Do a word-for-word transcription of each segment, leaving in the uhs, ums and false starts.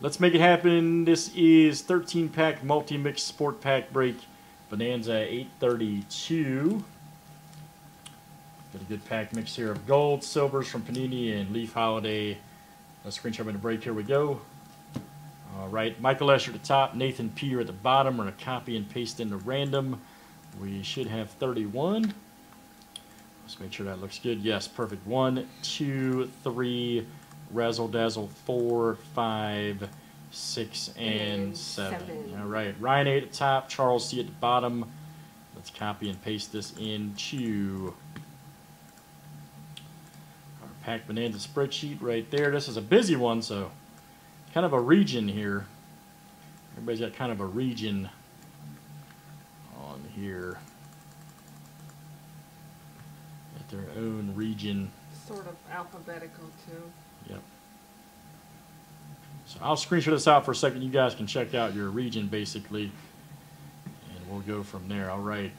Let's make it happen. This is thirteen pack multi-mix sport pack break. Bonanza eight thirty-two. Got a good pack mix here of gold, silvers from Panini, and Leaf Holiday. Let's screenshot in the break. Here we go. All right, Michael Escher at the top, Nathan Peer at the bottom. We're going to copy and paste into random. We should have thirty-one. Let's make sure that looks good. Yes, perfect. One, two, three, razzle dazzle, four, five, six, and, and seven. seven. All right, Ryan A at the top, Charles C at the bottom. Let's copy and paste this into our Pack Bonanza spreadsheet right there. This is a busy one, so kind of a region here. Everybody's got kind of a region on here. Their own region. Sort of alphabetical, too. Yep. So I'll screenshot this out for a second. You guys can check out your region, basically, and we'll go from there. All right.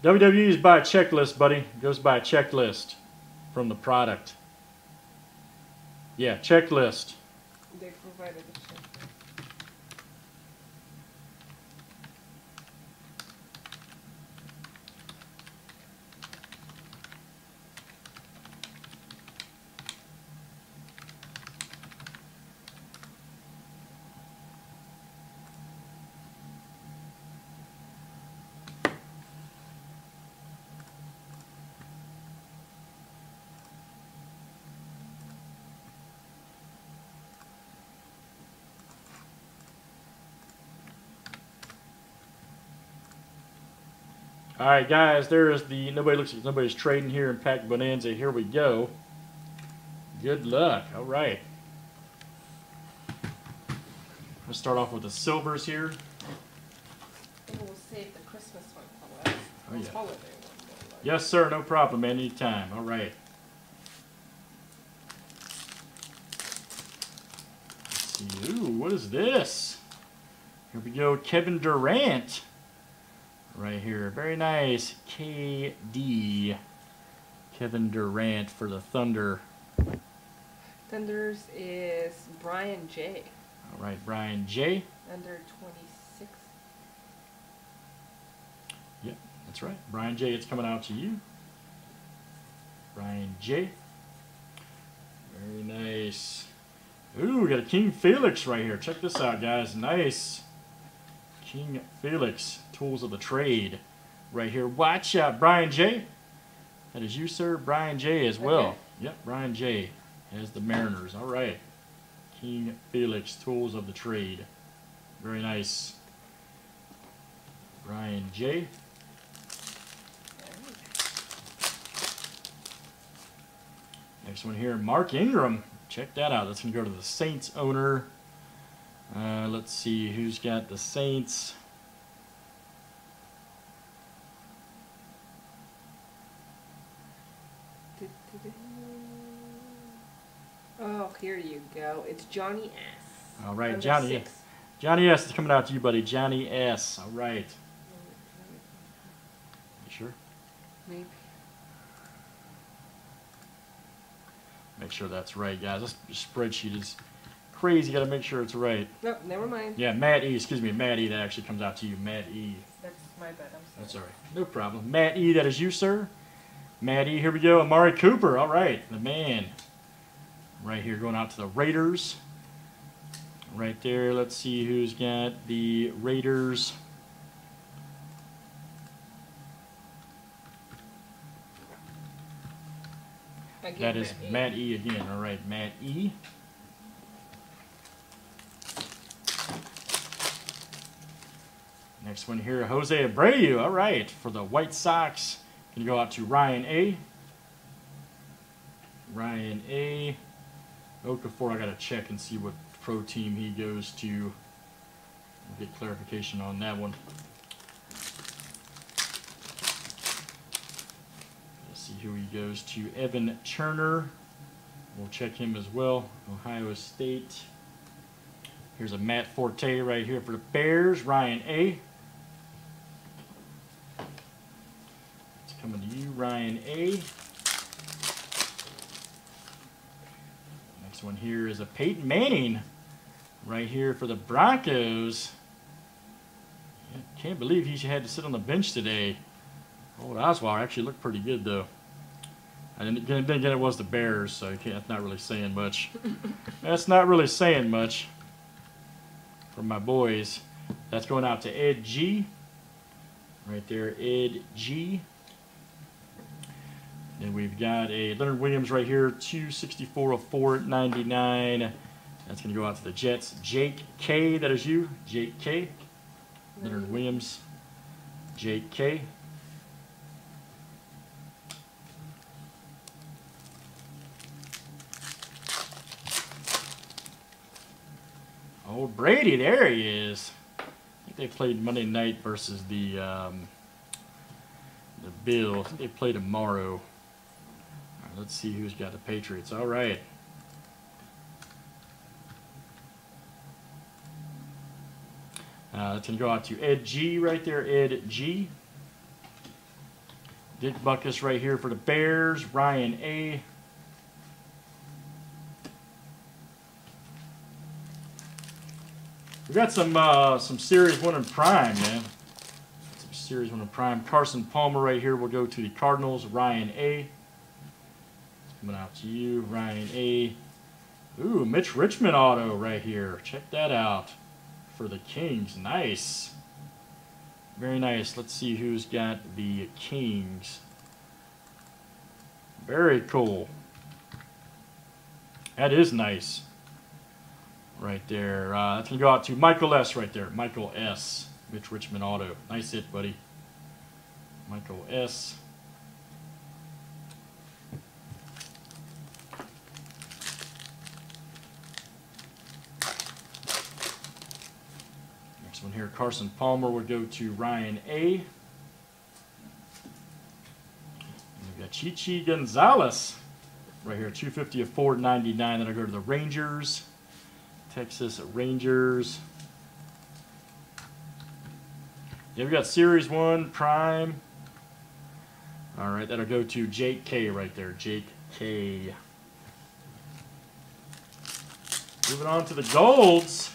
W W E is by a checklist, buddy. It goes by a checklist from the product. Yeah, checklist. They provided a checklist. All right, guys, there is the, nobody looks like nobody's trading here in Pack Bonanza. Here we go. Good luck. All right. Let's start off with the silvers here. And we'll save the Christmas one for last. Oh, yeah. Holiday one. Yes, sir. No problem, man. Anytime. All right. Let's see. Ooh, what is this? Here we go. Kevin Durant. Right here. Very nice. K D. Kevin Durant for the Thunder. Thunders is Brian J. All right, Brian J. Under twenty-six. Yep, that's right. Brian J, it's coming out to you. Brian J. Very nice. Ooh, we got a King Felix right here. Check this out, guys. Nice. King Felix, Tools of the Trade, right here. Watch out, Brian J. That is you, sir. Brian J as well. Okay. Yep, Brian J as the Mariners. All right. King Felix, Tools of the Trade. Very nice. Brian J. Next one here, Mark Ingram. Check that out. That's going to go to the Saints owner. Uh, let's see who's got the Saints. Oh, here you go. It's Johnny S. All right, Johnny S. Johnny S is coming out to you, buddy. Johnny S. All right. You sure? Maybe. Make sure that's right, guys. This spreadsheet is crazy, gotta make sure it's right. Nope, never mind. Yeah, Matt E, excuse me, Matt E, that actually comes out to you, Matt E. That's my bad, I'm sorry. That's all right, no problem. Matt E, that is you, sir. Matt E, here we go, Amari Cooper, all right, the man. Right here, going out to the Raiders. Right there, let's see who's got the Raiders. That is Matt E again, all right, Matt E. Next one here, Jose Abreu. All right, for the White Sox. Going to go out to Ryan A. Ryan A. Okafor, I got to check and see what pro team he goes to. We'll get clarification on that one. Let's see who he goes to. Evan Turner. We'll check him as well. Ohio State. Here's a Matt Forte right here for the Bears. Ryan A. It's coming to you, Ryan A. Next one here is a Peyton Manning right here for the Broncos. I can't believe he had to sit on the bench today. Old Osweiler actually looked pretty good, though. I didn't, didn't get it was the Bears, so you can't, that's not really saying much. That's not really saying much for my boys. That's going out to Ed G. Right there, Ed G. Then we've got a Leonard Williams right here, two sixty-four of four ninety-nine. That's going to go out to the Jets. Jake K, that is you. Jake K. Leonard Williams. Jake K. Oh, Brady, there he is. I think they played Monday night versus the um, the Bills. I think they play tomorrow. All right, let's see who's got the Patriots. All right. Uh, that's going to go out to Ed G right there, Ed G. Dick Buckus right here for the Bears, Ryan A. We got some uh, some series one in prime, man. Some series one in prime. Carson Palmer right here will go to the Cardinals. Ryan A. It's coming out to you, Ryan A. Ooh, Mitch Richmond auto right here. Check that out for the Kings. Nice, very nice. Let's see who's got the Kings. Very cool. That is nice. Right there. Uh, that's going to go out to Michael S. right there. Michael S. Mitch Richmond auto. Nice hit, buddy. Michael S. Next one here, Carson Palmer would go to Ryan A. And we've got Chi Chi Gonzalez right here, two fifty of four ninety-nine. That'll go to the Rangers. Texas Rangers. Yeah, we got Series one, Prime. All right, that'll go to Jake K right there. Jake K. Moving on to the Golds.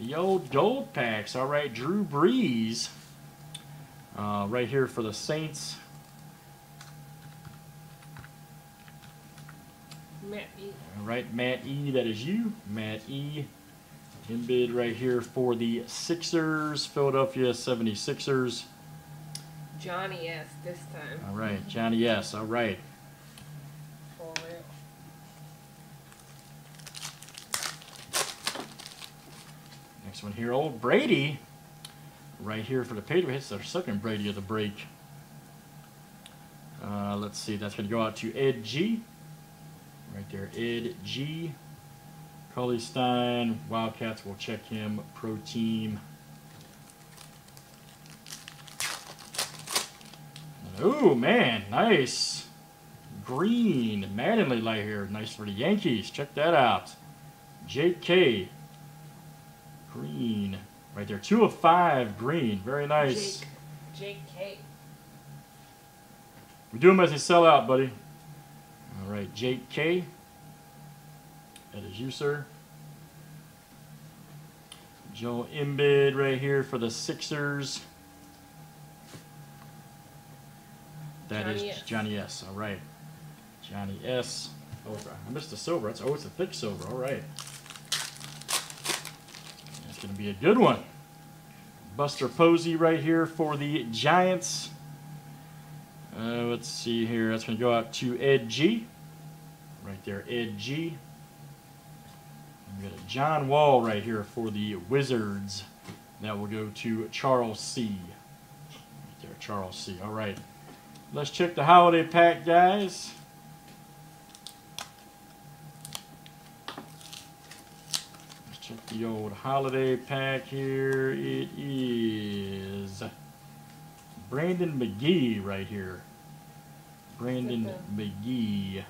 The old Gold Packs. All right, Drew Brees. Uh, right here for the Saints. Matt E. All right, Matt E, that is you. Matt E. Embiid right here for the Sixers, Philadelphia seventy-sixers. Johnny S this time. All right, Johnny S, all right. For real. Next one here, old Brady. Right here for the Patriots, their second Brady of the break. Uh, let's see, that's going to go out to Ed G. Right there, Ed G. Collie Stein, Wildcats, will check him, Pro Team. Oh, man, nice. Green, Mattingly light here, nice for the Yankees. Check that out. J K. Green, right there, two of five, green, very nice. Jake. J K. We do them as they sell out, buddy. All right, Jake K. That is you, sir. Joel Embiid right here for the Sixers. That Johnny is S. Johnny S. All right. Johnny S. Oh, I missed the silver. That's, oh, it's a thick silver. All right. That's going to be a good one. Buster Posey right here for the Giants. Uh, let's see here. That's going to go out to Ed G. Right there, Ed G. We've got a John Wall right here for the Wizards. That will go to Charles C. Right there, Charles C. All right. Let's check the holiday pack, guys. Let's check the old holiday pack here. It is Brandon McGee right here. Brandon McGee.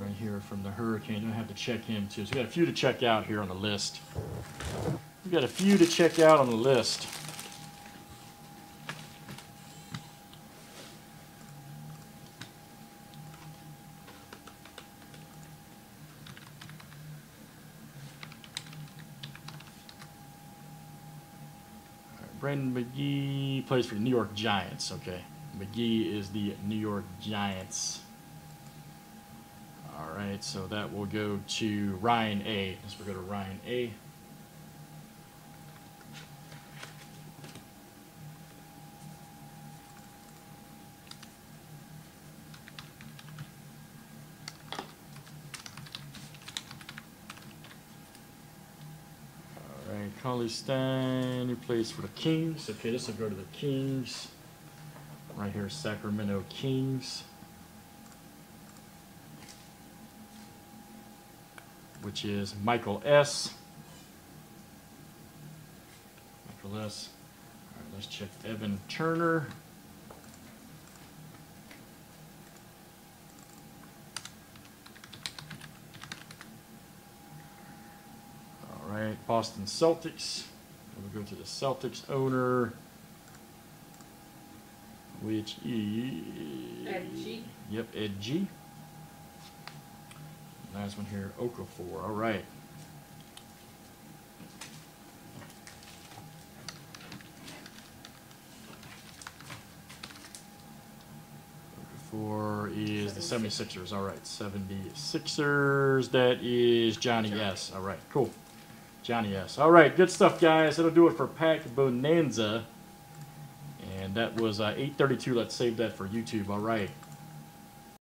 right here from the Hurricane. I have to check him too. So we got a few to check out here on the list. We got a few to check out on the list. Brandon McGee plays for the New York Giants. Okay, McGee is the New York Giants. All right, so that will go to Ryan A. This will go to Ryan A. Collie Stein, who plays for the Kings. Okay, this will go to the Kings. Right here, Sacramento Kings. Which is Michael S. Michael S. All right, let's check Evan Turner. Boston Celtics. We'll go to the Celtics owner, which is Ed G. Yep, Ed G. Nice one here, Okafor. All right. Okafor is the seventy-sixers. All right, seventy-sixers. That is Johnny S. All right, cool. Johnny S. All right, good stuff, guys. That'll do it for Pack Bonanza. And that was uh, eight thirty-two. Let's save that for YouTube. All right.